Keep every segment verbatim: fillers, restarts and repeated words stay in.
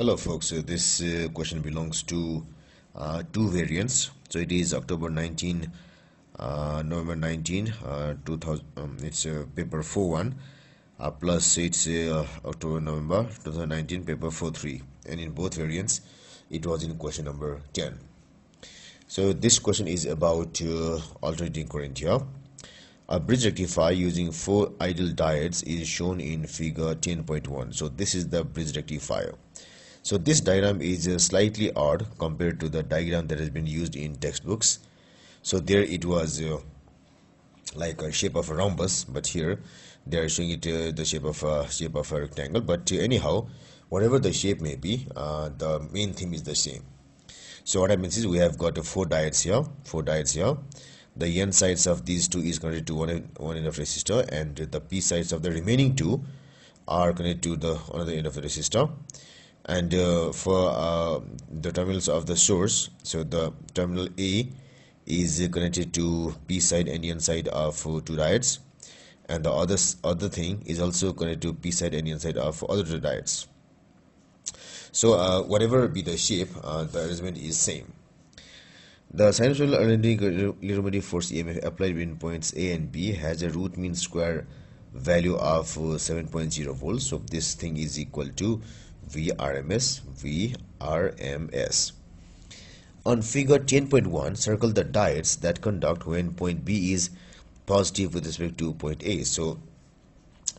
Hello folks, so this uh, question belongs to uh, two variants. So it is October nineteenth, uh, November nineteenth, uh, two thousand, um, it's uh, paper forty-one uh, plus it's uh, October November twenty nineteen paper forty-three, and in both variants it was in question number ten. So this question is about uh, alternating current here. A bridge rectifier using four idle diodes is shown in figure ten point one. So this is the bridge rectifier. So this diagram is uh, slightly odd compared to the diagram that has been used in textbooks. So there it was uh, like a shape of a rhombus, but here they are showing it uh, the shape of a shape of a rectangle. But uh, anyhow, whatever the shape may be, uh, the main theme is the same. So what happens is we have got uh, four diodes here, four diodes here. The n sides of these two is connected to one end, one end of resistor, and the p sides of the remaining two are connected to the another end of the resistor. And uh, for uh, the terminals of the source, so the terminal A is connected to P side and N side of uh, two diodes, and the other other thing is also connected to P side and N side of other two diodes. So uh, whatever be the shape, uh, the arrangement is same. The sinusoidal alternating force E M F applied between points A and B has a root mean square value of uh, seven point zero volts. So this thing is equal to V R M S. On figure ten point one, circle the diodes that conduct when point B is positive with respect to point A. So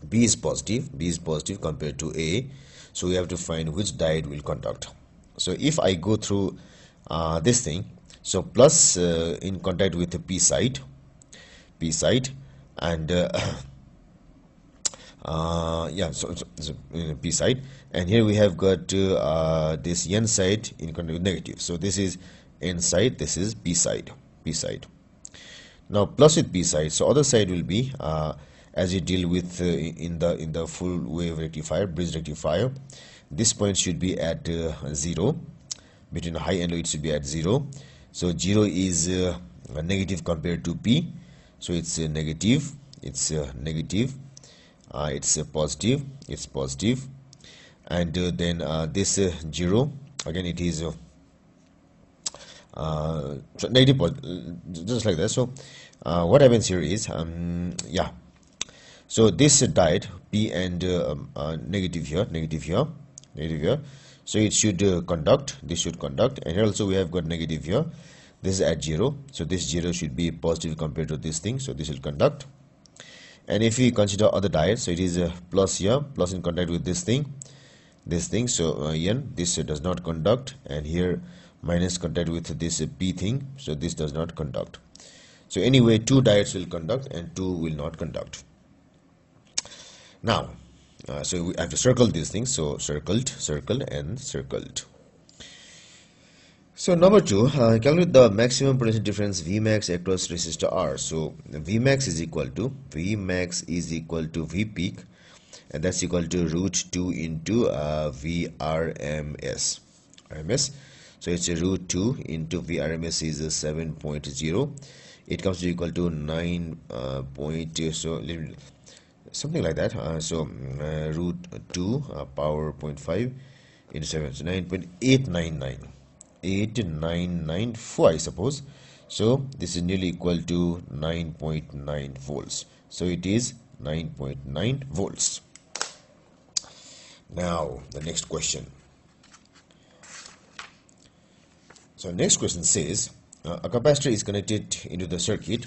B is positive, B is positive compared to A. So we have to find which diode will conduct. So if I go through uh, this thing, so plus uh, in contact with the P side, P side, and uh, uh yeah so, so, so uh, p side, and here we have got uh, uh this n side in contact with negative. So this is n side, this is p side, p side. Now plus with p side, so other side will be uh as you deal with uh, in the in the full wave rectifier, bridge rectifier, this point should be at uh, zero. Between high and low it should be at zero. So zero is uh, negative compared to p, so it's uh, negative, it's uh, negative. Uh, it's uh, positive, it's positive, and uh, then uh, this uh, zero again, it is uh, uh, negative, just like that. So uh, what happens here is um yeah so this uh, diode p and uh, uh, negative here, negative here, negative here. So it should uh, conduct, this should conduct, and here also we have got negative here, this is at zero. So this zero should be positive compared to this thing, so this will conduct. And if we consider other diodes, so it is a plus here, plus in contact with this thing, this thing. So uh, n, this uh, does not conduct, and here minus contact with this uh, p thing, so this does not conduct. So anyway, two diodes will conduct and two will not conduct. Now, uh, so we have to circle these things. So circled, circled, and circled. So number two, uh, calculate the maximum potential difference V max across resistor R. So V max is equal to V max is equal to V peak, and that's equal to root two into uh, V R M S. R M S. So it's a root two into V R M S is a seven point zero. It comes to equal to nine uh, point so something like that. Uh, so uh, root two uh, power point five into seven, so nine point eight nine nine. eight nine nine four, I suppose. So this is nearly equal to nine point nine volts. So it is nine point nine volts. Now the next question. So next question says uh, a capacitor is connected into the circuit.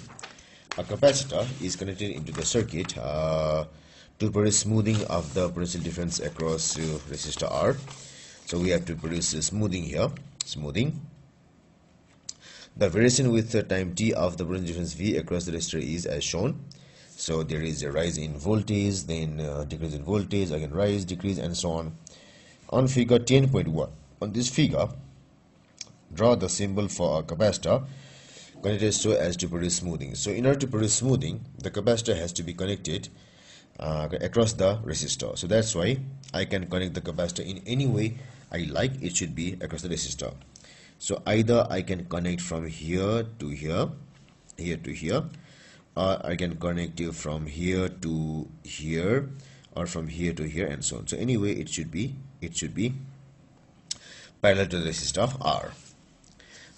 A capacitor is connected into the circuit uh, to produce smoothing of the potential difference across uh, resistor R. So we have to produce uh, smoothing here. Smoothing. The variation with the time t of the potential difference V across the resistor is as shown. So there is a rise in voltage, then uh, decrease in voltage, again rise, decrease, and so on. On figure ten point one, on this figure, draw the symbol for a capacitor connected so as to produce smoothing. So in order to produce smoothing, the capacitor has to be connected uh, across the resistor. So that's why I can connect the capacitor in any way I like. It should be across the resistor. So either I can connect from here to here, here to here, or I can connect you from here to here, or from here to here, and so on. So anyway, it should be it should be parallel to the resistor of R.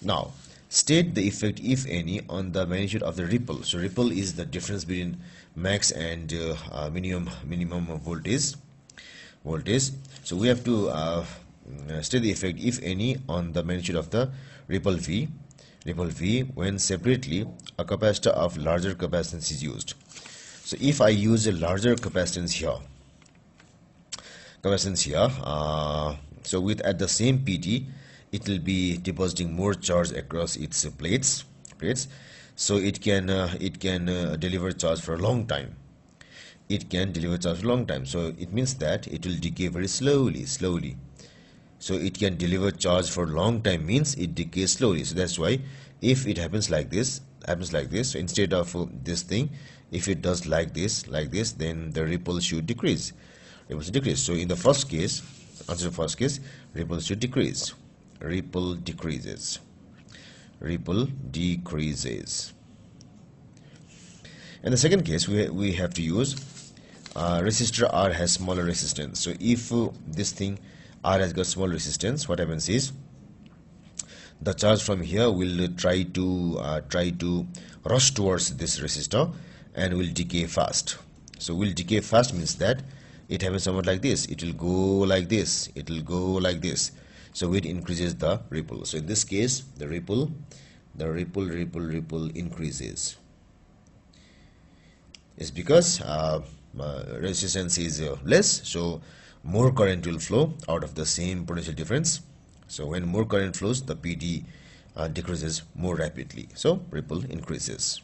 Now state the effect, if any, on the magnitude of the ripple. So ripple is the difference between max and uh, uh, minimum minimum voltage voltage. So we have to uh, state the effect, if any, on the magnitude of the ripple V ripple V when separately a capacitor of larger capacitance is used. So if I use a larger capacitance here capacitance here uh, so with at the same P T, it will be depositing more charge across its plates plates so it can uh, it can uh, deliver charge for a long time. It can deliver charge for a long time so it means that it will decay very slowly slowly. So it can deliver charge for a long time means it decays slowly. So that's why if it happens like this happens like this so instead of uh, this thing, if it does like this like this then the ripple should decrease. Ripple should decrease so in the first case answer the first case ripple should decrease. Ripple decreases ripple decreases and the second case we, we have to use uh, resistor R has smaller resistance. So if uh, this thing R has got small resistance, what happens is the charge from here will try to uh, try to rush towards this resistor and will decay fast. So will decay fast means that it happens somewhat like this. It will go like this. It will go like this. So it increases the ripple. So in this case, the ripple, the ripple, ripple, ripple increases. It's because uh, uh, resistance is uh, less, so more current will flow out of the same potential difference. So when more current flows, the P D uh, decreases more rapidly. So ripple increases.